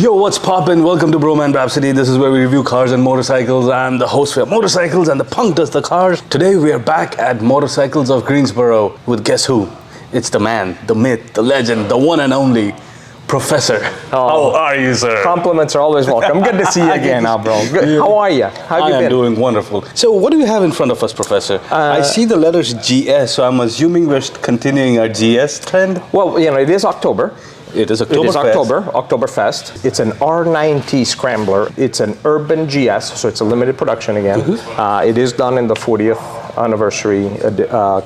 Yo, what's poppin'? Welcome to Bhroman Braapsody. This is where we review cars and motorcycles, and the hosts wear motorcycles and the punk does the cars. Today we are back at Motorcycles of Greensboro with guess who? It's the man, the myth, the legend, the one and only Professor. Oh, how are you, sir? Compliments are always welcome. Good to see you again, bro. Good. How are you? How you been? I am doing wonderful. So what do we have in front of us, Professor? I see the letters GS, so I'm assuming we're continuing our GS trend? Well, you know, it is October. It is Oktoberfest. It is Oktoberfest. It's an R90 Scrambler. It's an Urban GS, so it's a limited production again. Mm-hmm. It is done in the 40th anniversary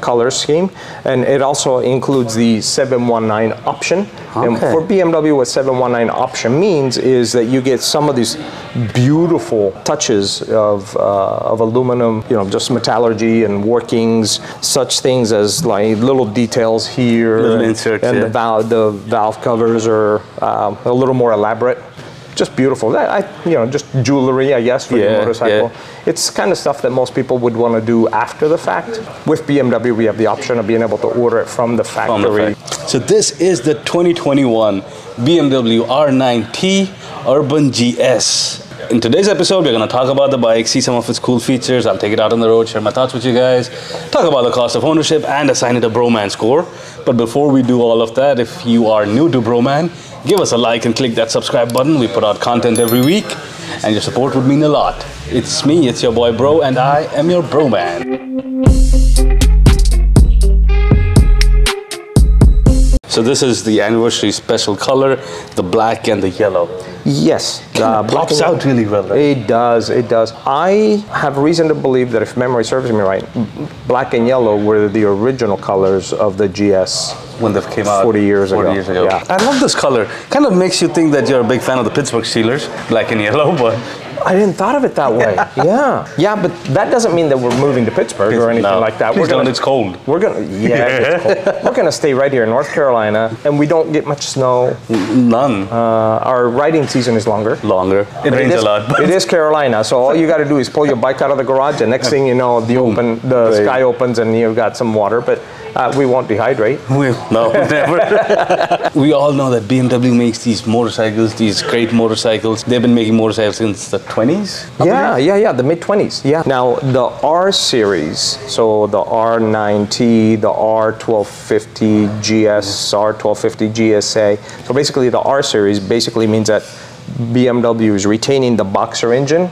color scheme, and it also includes the 719 option. Okay. And for BMW, what 719 option means is that you get some of these beautiful touches of aluminum, you know, just metallurgy and workings, such things as like little details here, little inserts, and yeah. the valve covers are a little more elaborate. Just beautiful. Just jewelry, I guess, for the motorcycle. Yeah. It's kind of stuff that most people would want to do after the fact. With BMW, we have the option of being able to order it from the factory. So this is the 2021 BMW R90 Urban GS. In today's episode, we're going to talk about the bike, see some of its cool features. I'll take it out on the road, share my thoughts with you guys, talk about the cost of ownership, and assign it a Bhroman score. But before we do all of that, if you are new to Bhroman, give us a like and click that subscribe button. We put out content every week, and your support would mean a lot. It's me, it's your boy Bro, and I am your Bhroman. So this is the anniversary special color, the black and the yellow. Yes. It pops out really well, right? It does, it does. I have reason to believe that if memory serves me right, black and yellow were the original colors of the GS. When they came out 40 years ago. Yeah. I love this color. Kind of makes you think that you're a big fan of the Pittsburgh Steelers, black and yellow, but... I didn't thought of it that way. Yeah, but that doesn't mean that we're moving to Pittsburgh or anything like that. It's cold. We're gonna stay right here in North Carolina, and we don't get much snow. None. Our riding season is longer. It rains a lot. It is Carolina, so all you got to do is pull your bike out of the garage, and next thing you know, the sky opens, and you've got some water. But we won't dehydrate. Never. We all know that BMW makes these motorcycles, these great motorcycles. They've been making motorcycles since the 20s? The mid-20s, yeah. Now, the R series, so the R90, the R1250 GS, R1250 GSA. So basically, the R series basically means that BMW is retaining the boxer engine.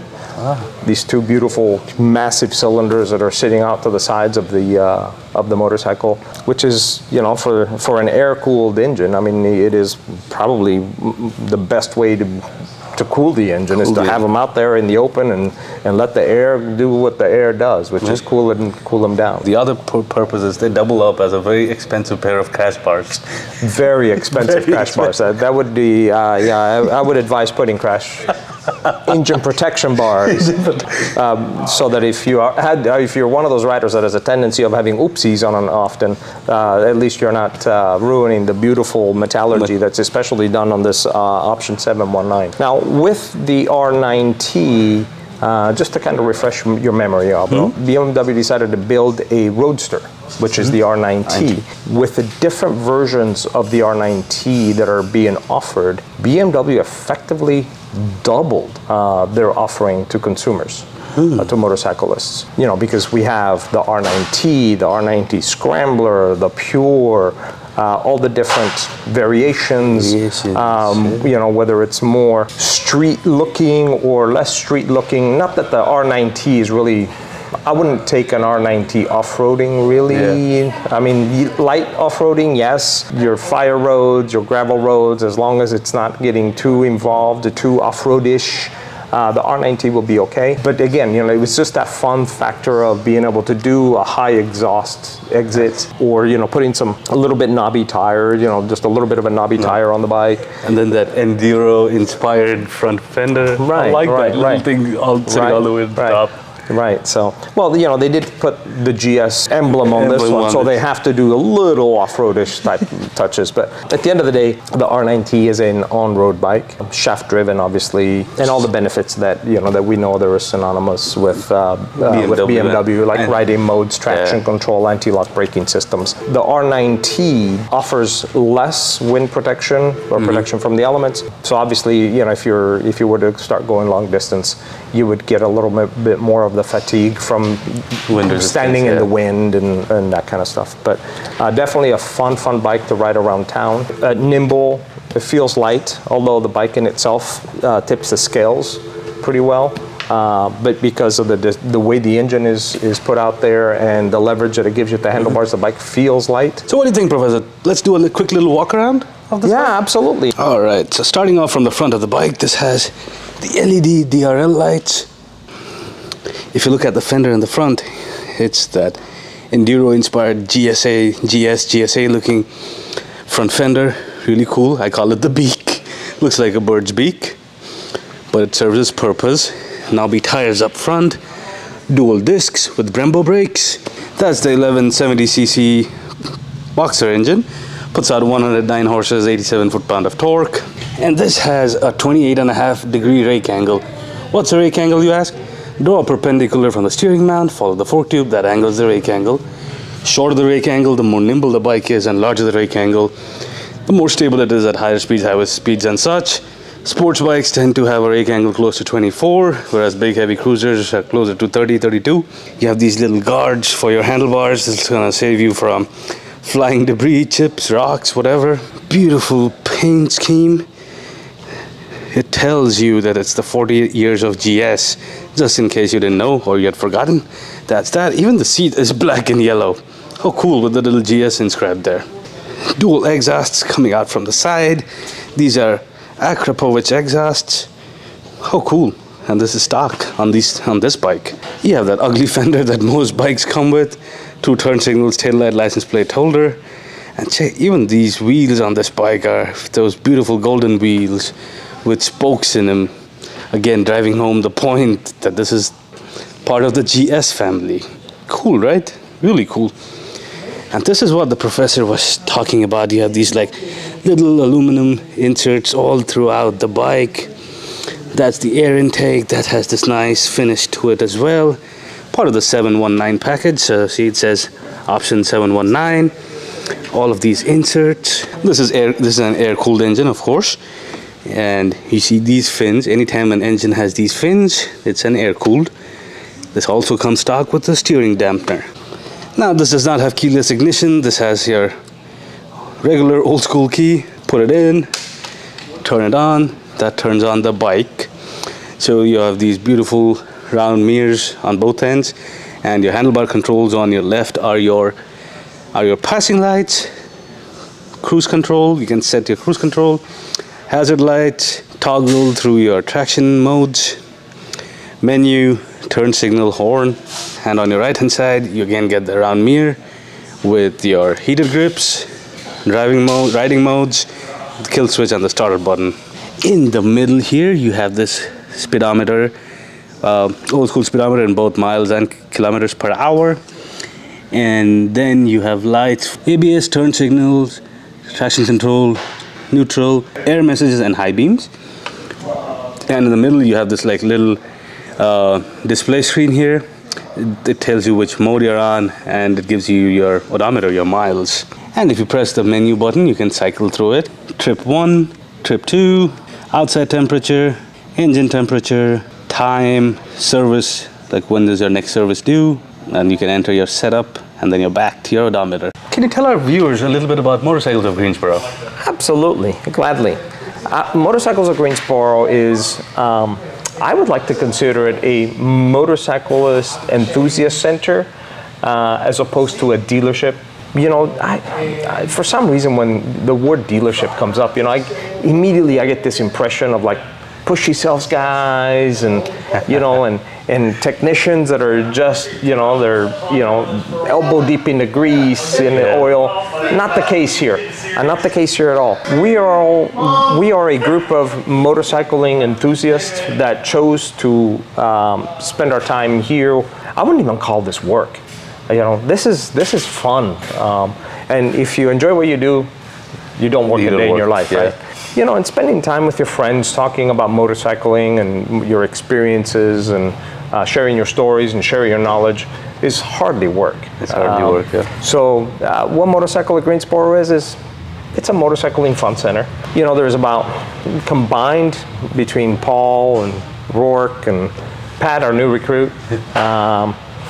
These two beautiful massive cylinders that are sitting out to the sides of the motorcycle, which is, you know, for an air-cooled engine, I mean, it is probably the best way to cool the engine is to have them out there in the open and let the air do what the air does, which is cool them down. The other purpose is they double up as a very expensive pair of crash bars. Very expensive crash bars. That would be, I would advise putting crash engine protection bars, so that if you're one of those riders that has a tendency of having oopsies on and often, at least you're not ruining the beautiful metallurgy that's especially done on this option 719. Now with the R90, just to kind of refresh your memory, Alvaro, BMW decided to build a roadster, which is the R90. With the different versions of the R90 that are being offered, BMW effectively doubled their offering to consumers, to motorcyclists. You know, because we have the R90, the R90 Scrambler, the Pure, all the different variations, you know, whether it's more street-looking or less street-looking. Not that the R90 is really... I wouldn't take an R90 off-roading, really. Yeah. I mean, light off-roading, yes. Your fire roads, your gravel roads, as long as it's not getting too involved, too off-road-ish, the R90 will be okay. But again, you know, it was just that fun factor of being able to do a high exhaust exit, or, you know, putting a little bit knobby tire, you know, just a little bit of a knobby tire on the bike. And then that Enduro-inspired front fender. Right, I like that little thing all the way to the top. Right, so, well, you know, they did put the GS emblem on this one, so they have to do a little off-roadish type touches, but at the end of the day, the R90 is an on-road bike, shaft-driven, obviously, and all the benefits that, you know, that we know that are synonymous with BMW, like riding modes, traction control, anti-lock braking systems. The R90 offers less wind protection or protection from the elements, so obviously, you know, if you were to start going long distance, you would get a little bit more of the fatigue from standing in the wind and that kind of stuff. But definitely a fun bike to ride around town. Nimble, it feels light, although the bike in itself tips the scales pretty well. But because of the way the engine is put out there and the leverage that it gives you at the handlebars, the bike feels light. So what do you think, Professor? Let's do a quick little walk around of this bike? Absolutely. All right, so starting off from the front of the bike, this has the LED DRL lights. If you look at the fender in the front, it's that Enduro-inspired GSA looking front fender. Really cool. I call it the beak. Looks like a bird's beak, but it serves its purpose. Knobby tires up front, dual discs with Brembo brakes. That's the 1170cc boxer engine. Puts out 109 horses, 87 foot-pound of torque. And this has a 28.5-degree rake angle. What's a rake angle, you ask? Draw a perpendicular from the steering mount, follow the fork tube, that angle is the rake angle. Shorter the rake angle, the more nimble the bike is, and larger the rake angle, the more stable it is at higher speeds, highway speeds and such. Sports bikes tend to have a rake angle close to 24, whereas big heavy cruisers are closer to 30, 32. You have these little guards for your handlebars. It's going to save you from flying debris, chips, rocks, whatever. Beautiful paint scheme. It tells you that it's the 40 years of GS, just in case you didn't know or you had forgotten. That's that. Even the seat is black and yellow. How cool, with the little GS inscribed there. Dual exhausts coming out from the side. These are Akrapovic exhausts. How cool. And this is stock on this bike. You have that ugly fender that most bikes come with. Two turn signals, taillight, license plate holder. And check, even these wheels on this bike are those beautiful golden wheels with spokes in them, again driving home the point that this is part of the GS family. Cool, right? Really cool. And this is what the professor was talking about. You have these like little aluminum inserts all throughout the bike. That's the air intake. That has this nice finish to it as well. Part of the 719 package. So see, it says option 719. All of these inserts. This is an air-cooled engine, of course. And you see these fins. Anytime an engine has these fins, it's an air-cooled. This also comes stock with the steering dampener. Now, this does not have keyless ignition. This has your regular old-school key. Put it in, turn it on. That turns on the bike. So you have these beautiful round mirrors on both ends, and your handlebar controls on your left are your passing lights, cruise control. You can set your cruise control. Hazard lights, toggle through your traction modes, menu, turn signal, horn. And on your right hand side, you again get the round mirror with your heated grips, driving mode, riding modes, the kill switch and the starter button. In the middle here, you have this speedometer, old school speedometer in both miles and kilometers per hour. And then you have lights, ABS, turn signals, traction control, neutral, air messages and high beams. And in the middle you have this like little display screen here. It tells you which mode you're on and it gives you your odometer, your miles. And if you press the menu button, you can cycle through it. Trip 1, trip 2, outside temperature, engine temperature, time, service, like when is your next service due, and you can enter your setup and then you're back to your odometer. Can you tell our viewers a little bit about Motorcycles of Greensboro? Absolutely, gladly. Motorcycles of Greensboro is, I would like to consider it a motorcyclist enthusiast center as opposed to a dealership. You know, I for some reason when the word dealership comes up, you know, I immediately get this impression of like pushy sales guys and, you know, and technicians that are just, you know, they're, you know, elbow deep in the grease, in the oil. Not the case here. and not the case here at all. We are a group of motorcycling enthusiasts that chose to spend our time here. I wouldn't even call this work. You know, this is fun. And if you enjoy what you do, you don't work a day in your life, right? You know, and spending time with your friends, talking about motorcycling and your experiences, and sharing your stories and sharing your knowledge is hardly work. It's hardly work, yeah. So what Motorcycle of Greensboro is it's a motorcycling fun center. You know, there's about, combined between Paul and Rourke and Pat, our new recruit,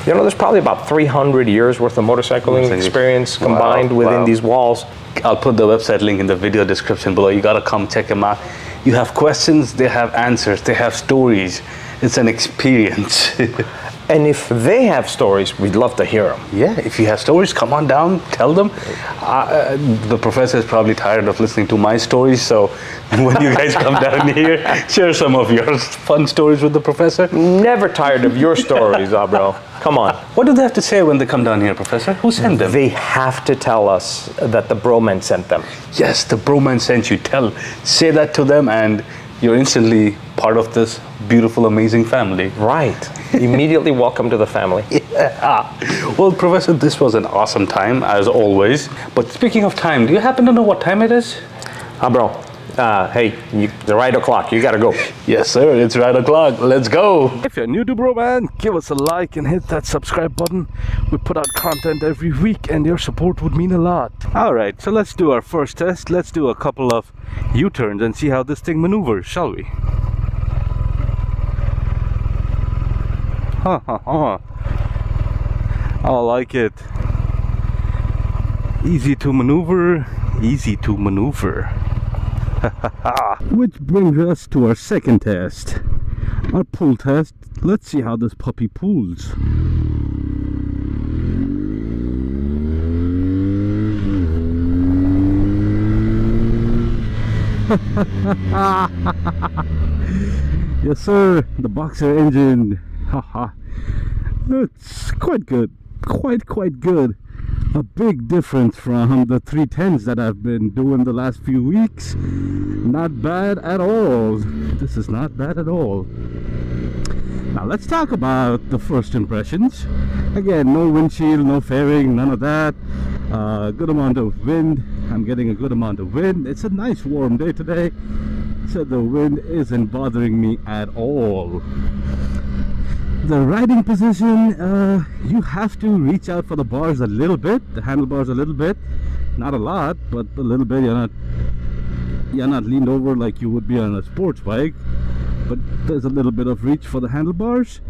you know, there's probably about 300 years worth of motorcycling experience combined within these walls. I'll put the website link in the video description below. You got to come check them out. You have questions, they have answers, they have stories. It's an experience. And if they have stories, we'd love to hear them. Yeah, if you have stories, come on down, tell them. The professor is probably tired of listening to my stories, so when you guys come down here, share some of your fun stories with the professor. Never tired of your stories, Abro. Come on. What do they have to say when they come down here, Professor? Who sent them? They have to tell us that the Bhroman sent them. Yes, the Bhroman sent you. Say that to them, and you're instantly part of this beautiful, amazing family. Right. Immediately welcome to the family. Yeah. Well, Professor, this was an awesome time, as always. But speaking of time, do you happen to know what time it is? Bro, hey, it's 8 o'clock. You got to go. Yes, sir. It's 8 o'clock. Let's go. If you're new to Bhroman, give us a like and hit that subscribe button. We put out content every week, and your support would mean a lot. All right. So let's do our first test. Let's do a couple of U-turns and see how this thing maneuvers, shall we? Ha ha ha. I like it. Easy to maneuver, easy to maneuver. Which brings us to our second test, our pull test. Let's see how this puppy pulls. Yes, sir, the boxer engine. Haha. It's quite good, quite good. A big difference from the 310s that I've been doing the last few weeks. Not bad at all. This is not bad at all. Now let's talk about the first impressions. Again, no windshield, no fairing, none of that. Good amount of wind. I'm getting a good amount of wind. It's a nice warm day today, so the wind isn't bothering me at all. The riding position, you have to reach out for the bars a little bit, the handlebars a little bit, not a lot, but a little bit. You're not leaned over like you would be on a sports bike, but there's a little bit of reach for the handlebars.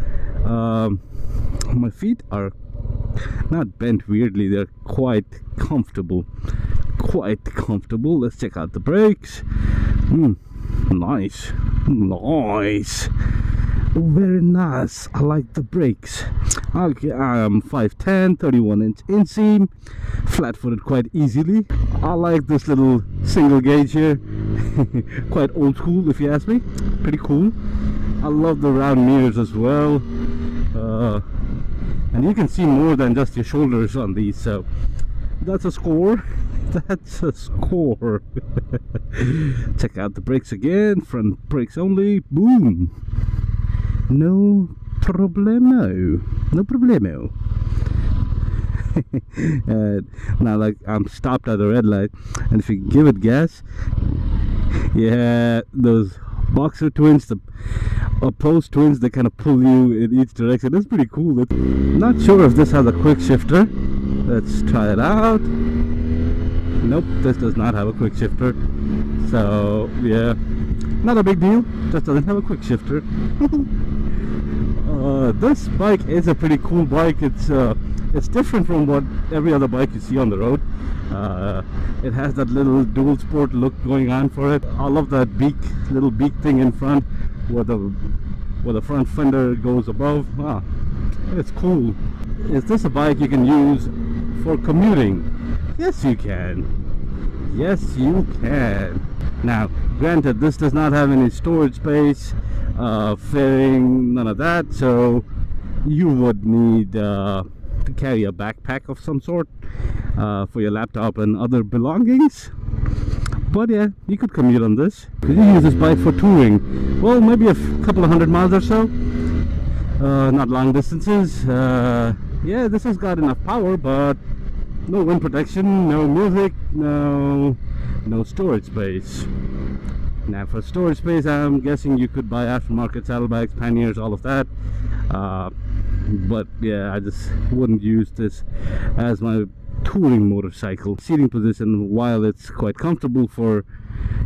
My feet are not bent weirdly, they're quite comfortable, Let's check out the brakes. Nice, very nice. I like the brakes. Okay, I'm 5'10", 31-inch inseam, flat-footed quite easily. I like this little single gauge here. Quite old school, if you ask me. Pretty cool. I love the round mirrors as well. And you can see more than just your shoulders on these, so that's a score. That's a score. Check out the brakes again. Front brakes only. Boom. No problemo, now, like, I'm stopped at the red light, and if you give it gas, yeah, those boxer twins, the opposed twins, they kind of pull you in each direction. That's pretty cool. Not sure if this has a quick shifter. Let's try it out. Nope, this does not have a quick shifter. So yeah, not a big deal, just doesn't have a quick shifter. This bike is a pretty cool bike. It's different from what every other bike you see on the road. It has that little dual sport look going on for it. I love that beak, little beak thing in front where the front fender goes above. It's cool. Is this a bike you can use for commuting? Yes, you can. Now, granted, this does not have any storage space, fairing, none of that, so you would need to carry a backpack of some sort for your laptop and other belongings. But yeah, you could commute on this. You can use this bike for touring. Well, maybe a couple of hundred miles or so. Not long distances. Yeah, this has got enough power, but no wind protection, no music, no storage space. Now for storage space, I'm guessing you could buy aftermarket saddlebags, panniers, all of that. But yeah, I just wouldn't use this as my touring motorcycle. Seating position, while it's quite comfortable for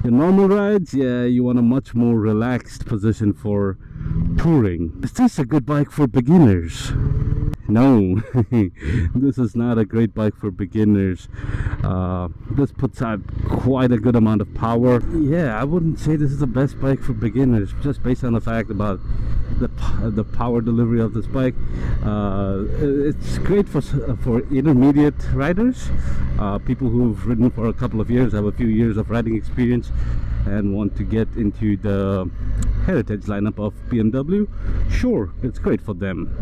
your normal rides, yeah, you want a much more relaxed position for touring. Is this a good bike for beginners? No, this is not a great bike for beginners. This puts out quite a good amount of power. Yeah, I wouldn't say this is the best bike for beginners, just based on the fact about the power delivery of this bike. It's great for intermediate riders, people who've ridden for a couple of years, have a few years of riding experience, and want to get into the heritage lineup of BMW. Sure, it's great for them.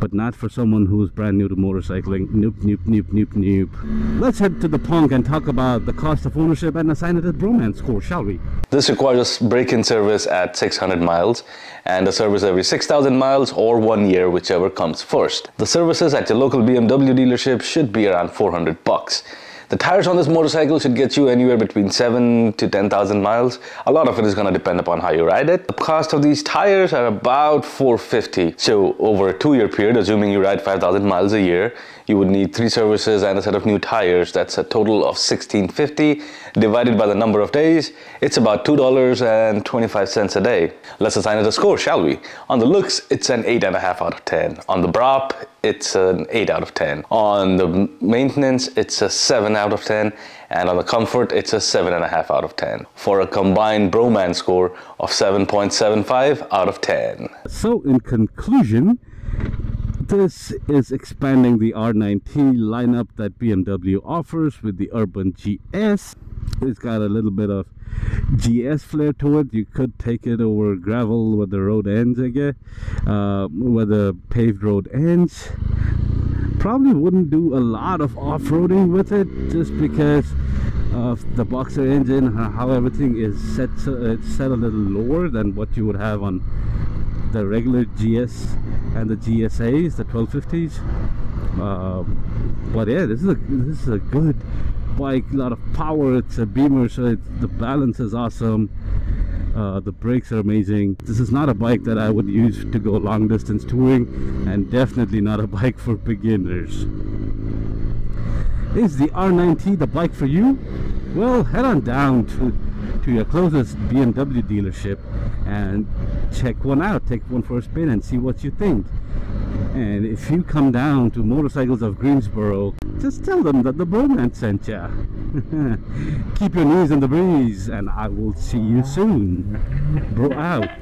But not for someone who's brand new to motorcycling. Nope, nope, nope, nope, nope. Let's head to the punk and talk about the cost of ownership and assign it a Bhroman score, shall we? This requires break-in service at 600 miles and a service every 6,000 miles or 1 year, whichever comes first. The services at your local BMW dealership should be around $400 bucks. The tires on this motorcycle should get you anywhere between 7,000 to 10,000 miles. A lot of it is going to depend upon how you ride it. The cost of these tires are about $450. So over a 2-year period, assuming you ride 5,000 miles a year, you would need 3 services and a set of new tires. That's a total of $1,650 divided by the number of days. It's about $2.25 a day. Let's assign it a score, shall we? On the looks, it's an 8.5 out of 10. On the Brap, it's an 8 out of 10. On the maintenance, it's a 7 out of 10. And on the comfort, it's a 7.5 out of 10. For a combined Bhroman score of 7.75 out of 10. So in conclusion, this is expanding the R90 lineup that BMW offers with the Urban GS. It's got a little bit of GS flair to it. You could take it over gravel where the road ends, I guess, where the paved road ends. Probably wouldn't do a lot of off-roading with it just because of the boxer engine, how everything is set. So it's set a little lower than what you would have on the regular GS and the GSAs, the 1250s. But yeah, this is a good bike, a lot of power. It's a beamer, so the balance is awesome. The brakes are amazing. This is not a bike that I would use to go long distance touring, and definitely not a bike for beginners. Is the R90 the bike for you? Well, head on down to your closest BMW dealership and check one out. Take one for a spin and see what you think. And if you come down to Motorcycles of Greensboro, just tell them that the Bhroman sent ya. Keep your knees in the breeze, and I will see you soon. Bro out.